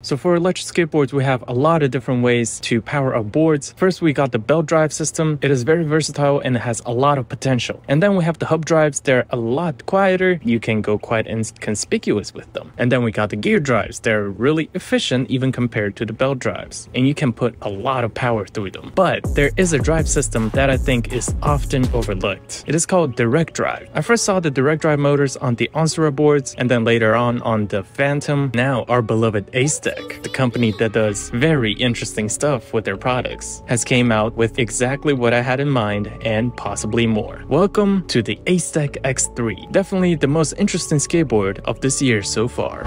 So for electric skateboards, we have a lot of different ways to power up boards. First, we got the belt drive system. It is very versatile and it has a lot of potential. And then we have the hub drives. They're a lot quieter. You can go quite inconspicuous with them. And then we got the gear drives. They're really efficient even compared to the belt drives. And you can put a lot of power through them. But there is a drive system that I think is often overlooked. It is called direct drive. I first saw the direct drive motors on the Onsera boards and then later on the Phantom. Now our beloved AceDeck, the company that does very interesting stuff with their products, has came out with exactly what I had in mind and possibly more. Welcome to the AceDeck X3, definitely the most interesting skateboard of this year so far.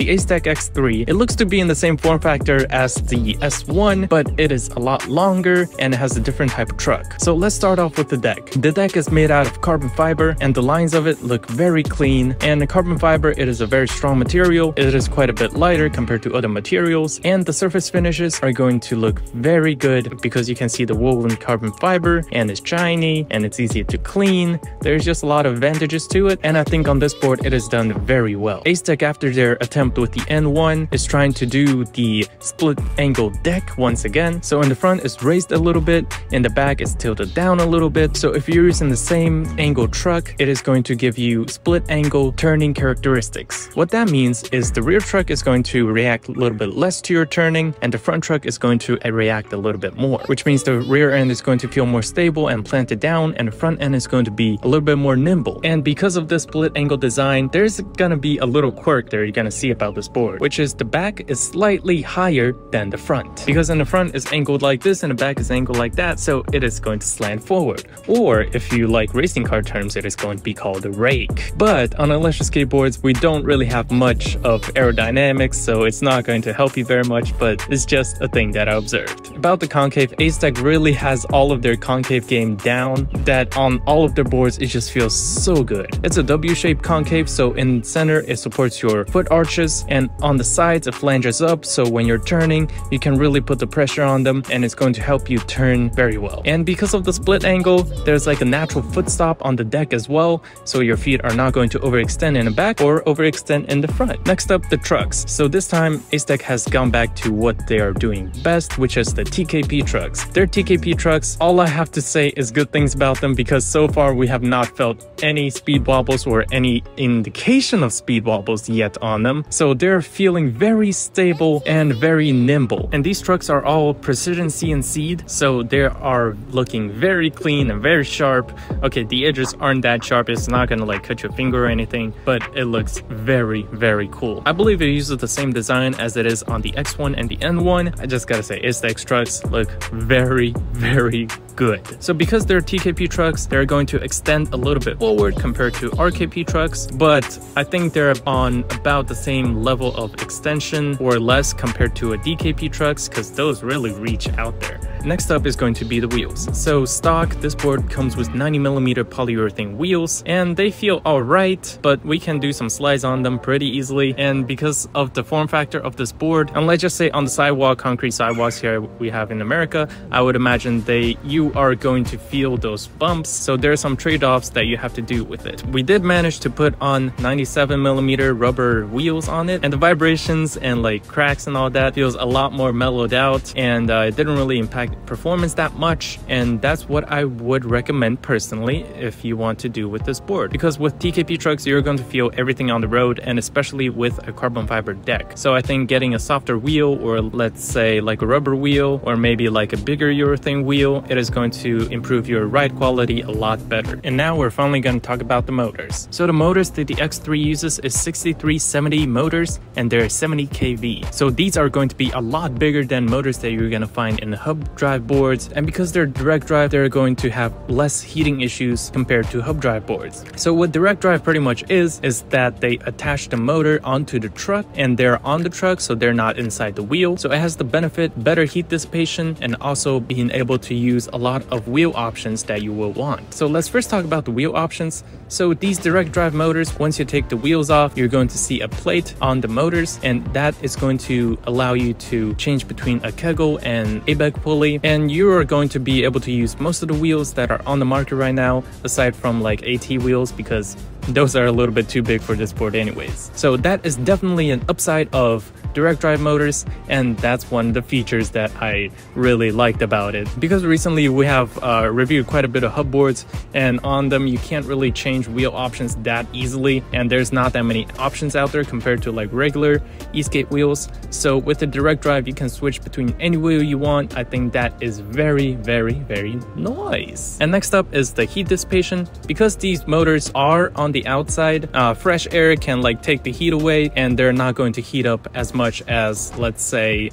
The AceDeck X3, it looks to be in the same form factor as the S1, but it is a lot longer and it has a different type of truck. So let's start off with the deck. The deck is made out of carbon fiber and the lines of it look very clean. And the carbon fiber, it is a very strong material. It is quite a bit lighter compared to other materials. And the surface finishes are going to look very good because you can see the woven carbon fiber and it's shiny and it's easy to clean. There's just a lot of advantages to it. And I think on this board, it is done very well. AceDeck, after their attempt with the N1, is trying to do the split angle deck once again. So in the front is raised a little bit, in the back is tilted down a little bit. So if you're using the same angle truck, it is going to give you split angle turning characteristics. What that means is the rear truck is going to react a little bit less to your turning and the front truck is going to react a little bit more, which means the rear end is going to feel more stable and planted down and the front end is going to be a little bit more nimble. And because of this split angle design, there's going to be a little quirk there you're going to see about this board, which is the back is slightly higher than the front, because in the front is angled like this and the back is angled like that, so it is going to slant forward, or if you like racing car terms, it is going to be called a rake. But on electric skateboards, we don't really have much of aerodynamics, so it's not going to help you very much, but it's just a thing that I observed. About the concave, AceDeck really has all of their concave game down, that on all of their boards it just feels so good. It's a W-shaped concave, so in center it supports your foot arches, and on the sides it flanges up, so when you're turning you can really put the pressure on them and it's going to help you turn very well. And because of the split angle, there's like a natural foot stop on the deck as well, so your feet are not going to overextend in the back or overextend in the front. Next up, the trucks. So this time AceDeck has gone back to what they are doing best, which is the TKP trucks. Their TKP trucks, all I have to say is good things about them, because so far we have not felt any speed wobbles or any indication of speed wobbles yet on them. So they're feeling very stable and very nimble. And these trucks are all precision CNC'd, so they are looking very clean and very sharp. Okay, the edges aren't that sharp, it's not gonna like cut your finger or anything, but it looks very, very cool. I believe it uses the same design as it is on the X1 and the N1. I just gotta say, AceDeck trucks look very, very good. So because they're TKP trucks, they're going to extend a little bit forward compared to RKP trucks, but I think they're on about the same level of extension or less compared to a DKP trucks, because those really reach out there. Next up is going to be the wheels. So stock, this board comes with 90mm polyurethane wheels and they feel alright, but we can do some slides on them pretty easily. And because of the form factor of this board, and let's just say on the sidewalk, concrete sidewalks here we have in America, I would imagine you are going to feel those bumps. So there are some trade-offs that you have to do with it. We did manage to put on 97mm rubber wheels on it, and the vibrations and like cracks and all that feels a lot more mellowed out, and it didn't really impact performance that much. And that's what I would recommend personally if you want to do with this board, because with TKP trucks you're going to feel everything on the road, and especially with a carbon fiber deck. So I think getting a softer wheel, or let's say like a rubber wheel, or maybe like a bigger urethane wheel, it is going to improve your ride quality a lot better. And now we're finally going to talk about the motors. So the motors that the X3 uses is 6370 motors, and they're 70 kV. So these are going to be a lot bigger than motors that you're going to find in the hub drive boards, and because they're direct drive, they're going to have less heating issues compared to hub drive boards. So what direct drive pretty much is that they attach the motor onto the truck and they're on the truck, so they're not inside the wheel. So it has the benefit better heat dissipation and also being able to use a lot of wheel options that you will want. So let's first talk about the wheel options. So these direct drive motors, once you take the wheels off, you're going to see a plate effect on the motors, and that is going to allow you to change between a Kegel and a back pulley, and you are going to be able to use most of the wheels that are on the market right now, aside from like AT wheels, because those are a little bit too big for this board anyways. So that is definitely an upside of direct drive motors, and that's one of the features that I really liked about it, because recently we have reviewed quite a bit of hub boards, and on them you can't really change wheel options that easily, and there's not that many options out there compared to like regular Eastgate wheels. So with the direct drive you can switch between any wheel you want. I think that is very, very, very nice. And next up is the heat dissipation. Because these motors are on the outside, fresh air can like take the heat away, and they're not going to heat up as much as, let's say,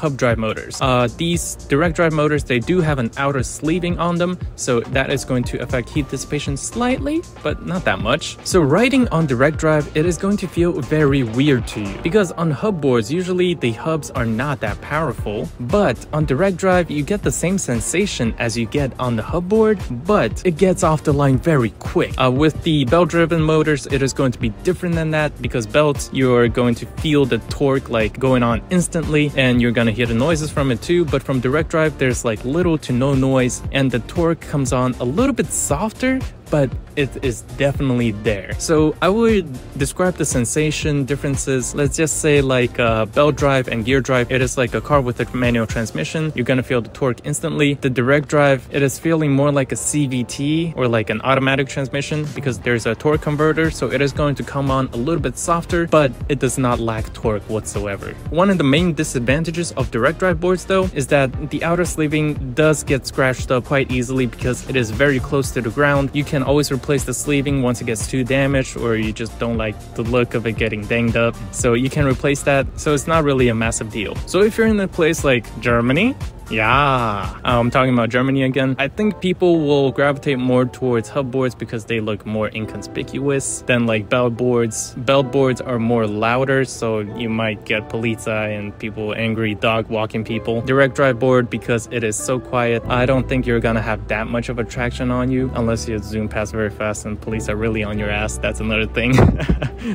hub drive motors. These direct drive motors, they do have an outer sleeving on them, so that is going to affect heat dissipation slightly, but not that much. So riding on direct drive, it is going to feel very weird to you, because on hub boards usually the hubs are not that powerful, but on direct drive you get the same sensation as you get on the hub board, but it gets off the line very quick. With the belt driven motors, it is going to be different than that, because belts, you're going to feel the torque like going on instantly, and you're gonna hear the noises from it too. But from direct drive, there's like little to no noise, and the torque comes on a little bit softer, but it is definitely there. So I would describe the sensation differences, let's just say like belt drive and gear drive, it is like a car with a manual transmission. You're gonna feel the torque instantly. The direct drive, it is feeling more like a CVT or like an automatic transmission, because there's a torque converter, so it is going to come on a little bit softer, but it does not lack torque whatsoever. One of the main disadvantages of direct drive boards though is that the outer sleeving does get scratched up quite easily, because it is very close to the ground. You can always replace the sleeving once it gets too damaged, or you just don't like the look of it getting dinged up, so you can replace that. So it's not really a massive deal. So if you're in a place like Germany, yeah, I'm talking about Germany again, I think people will gravitate more towards hub boards because they look more inconspicuous than like belt boards. Belt boards are more louder, so you might get polizei and people, angry dog walking people. Direct drive board, because it is so quiet, I don't think you're gonna have that much of a traction on you, unless you zoom past very fast and police are really on your ass. That's another thing.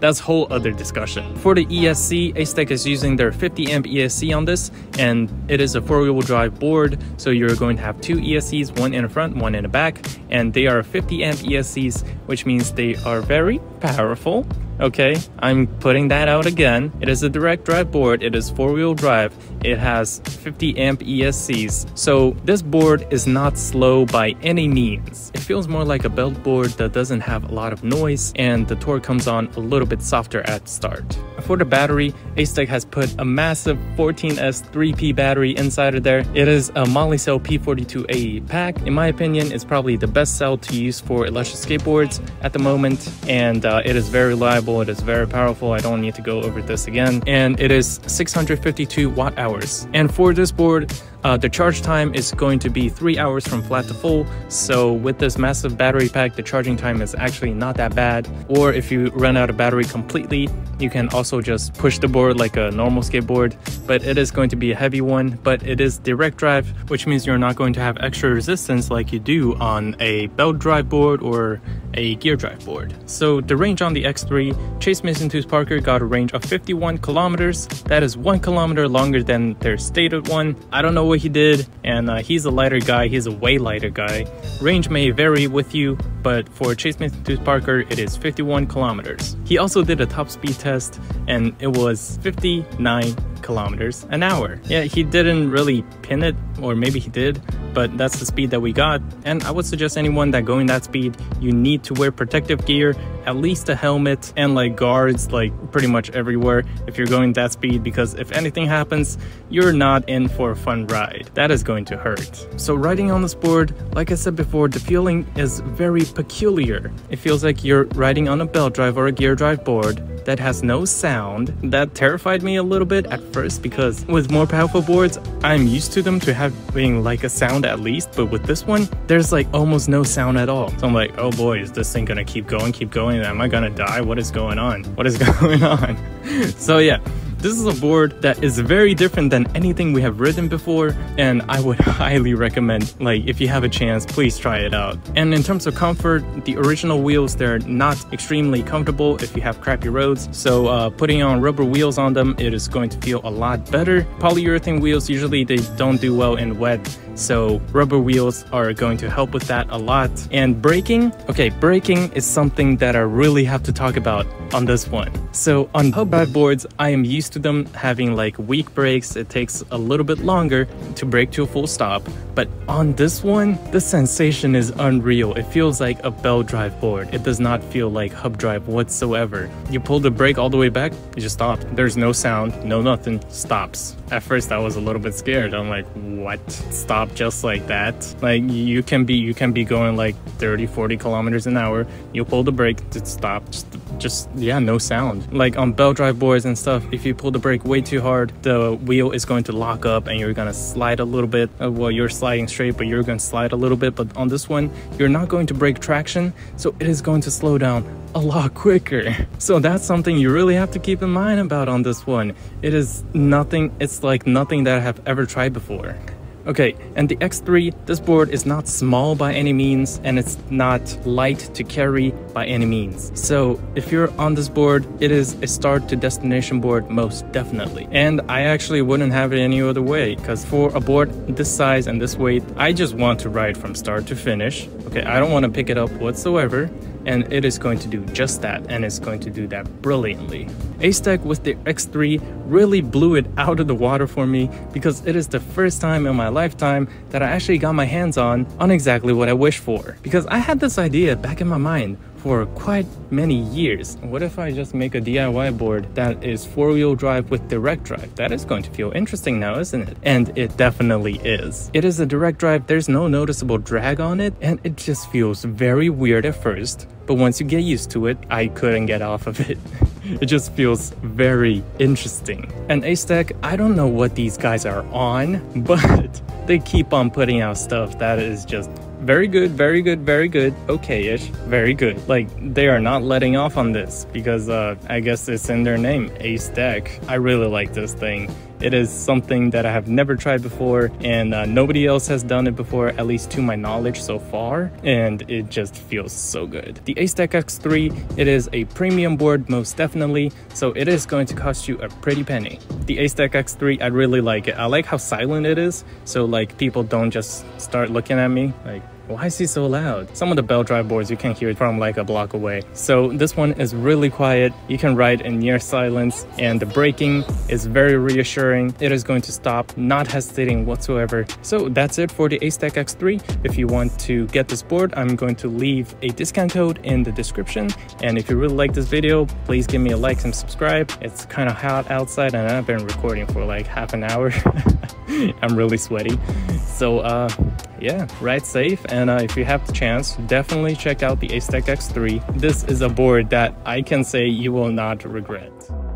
That's whole other discussion. For the ESC, AceDeck is using their 50 amp ESC on this, and it is a four-wheel drive board, so you're going to have two ESCs, one in the front, one in the back, and they are 50 amp ESCs, which means they are very powerful. Okay, I'm putting that out again. It is a direct drive board, it is four-wheel drive, it has 50 amp ESCs, so this board is not slow by any means. It feels more like a belt board that doesn't have a lot of noise, and the torque comes on a little bit softer at start. For the battery, AceDeck has put a massive 14S 3P battery inside of there. It is a Molicel P42AE pack. In my opinion, it's probably the best cell to use for electric skateboards at the moment, and it is very reliable. It is very powerful, I don't need to go over this again, and it is 652 watt hours. And for this board, the charge time is going to be 3 hours from flat to full, so with this massive battery pack, the charging time is actually not that bad. Or if you run out of battery completely, you can also just push the board like a normal skateboard, but it is going to be a heavy one. But it is direct drive, which means you're not going to have extra resistance like you do on a belt drive board or a gear drive board. So the range on the X3, Chase Mason-Tooth Parker got a range of 51 kilometers. That is 1 kilometer longer than their stated one. I don't know what he did, and he's a lighter guy, he's a way lighter guy. Range may vary with you, but for Chase Mason-Tooth Parker it is 51 kilometers. He also did a top speed test and it was 59 kilometers an hour. Yeah, he didn't really pin it, or maybe he did, but that's the speed that we got. And I would suggest anyone that going that speed, you need to wear protective gear, at least a helmet, and like guards like pretty much everywhere if you're going that speed, because if anything happens, you're not in for a fun ride. That is going to hurt. So riding on this board, like I said before, the feeling is very peculiar. It feels like you're riding on a belt drive or a gear drive board that has no sound. That terrified me a little bit at first, because with more powerful boards, I'm used to them to having like a sound at least, but with this one, there's like almost no sound at all. So I'm like, oh boy, is this thing gonna keep going? Am I gonna die? What is going on? What is going on? So yeah, This is a board that is very different than anything we have ridden before, and I would highly recommend, like, if you have a chance, please try it out. And in terms of comfort, the original wheels, they're not extremely comfortable if you have crappy roads, so putting on rubber wheels on them, it is going to feel a lot better. Polyurethane wheels, usually they don't do well in wet, so rubber wheels are going to help with that a lot. And braking, okay, braking is something that I really have to talk about on this one. So on hub-back boards, I am used to them having like weak brakes. It takes a little bit longer to brake to a full stop, but on this one, the sensation is unreal. It feels like a belt drive board. It does not feel like hub drive whatsoever. You pull the brake all the way back, it just stops. There's no sound, no nothing, stops. At first I was a little bit scared. I'm like, what? Stop just like that? Like, you can be going like 30-40 kilometers an hour, you pull the brake, it stops. Yeah, no sound. Like on belt drive boards and stuff, if you pull the brake way too hard, the wheel is going to lock up and you're gonna slide a little bit. Well, you're sliding straight, but you're gonna slide a little bit. But on this one, you're not going to break traction, so it is going to slow down a lot quicker. So that's something you really have to keep in mind about on this one. It is nothing, it's like nothing that I have ever tried before. Okay, and the X3, this board is not small by any means, and it's not light to carry by any means. So if you're on this board, it is a start to destination board most definitely. And I actually wouldn't have it any other way, because for a board this size and this weight, I just want to ride from start to finish. Okay, I don't want to pick it up whatsoever. And it is going to do just that, and it's going to do that brilliantly. AceDeck with the X3 really blew it out of the water for me, because it is the first time in my lifetime that I actually got my hands on exactly what I wished for. Because I had this idea back in my mind for quite many years. What if I just make a DIY board that is four-wheel drive with direct drive? That is going to feel interesting now, isn't it? And it definitely is. It is a direct drive, there's no noticeable drag on it, and it just feels very weird at first, but once you get used to it, I couldn't get off of it. It just feels very interesting. And AceDeck, I don't know what these guys are on, but they keep on putting out stuff that is just very good, very good, very good, okay-ish, very good. Like, they are not letting off on this, because I guess it's in their name, AceDeck. I really like this thing. It is something that I have never tried before, and nobody else has done it before, at least to my knowledge so far, and it just feels so good. The AceDeck X3, it is a premium board most definitely, so it is going to cost you a pretty penny. The AceDeck X3, I really like it. I like how silent it is, so like people don't just start looking at me like, why is he so loud? Some of the belt drive boards, you can hear it from like a block away. So this one is really quiet. You can ride in near silence, and the braking is very reassuring. It is going to stop, not hesitating whatsoever. So that's it for the AceDeck X3. If you want to get this board, I'm going to leave a discount code in the description. And if you really like this video, please give me a like and subscribe. It's kind of hot outside, and I've been recording for like half an hour. I'm really sweaty. So yeah, ride safe, and if you have the chance, definitely check out the AceDeck X3. This is a board that I can say you will not regret.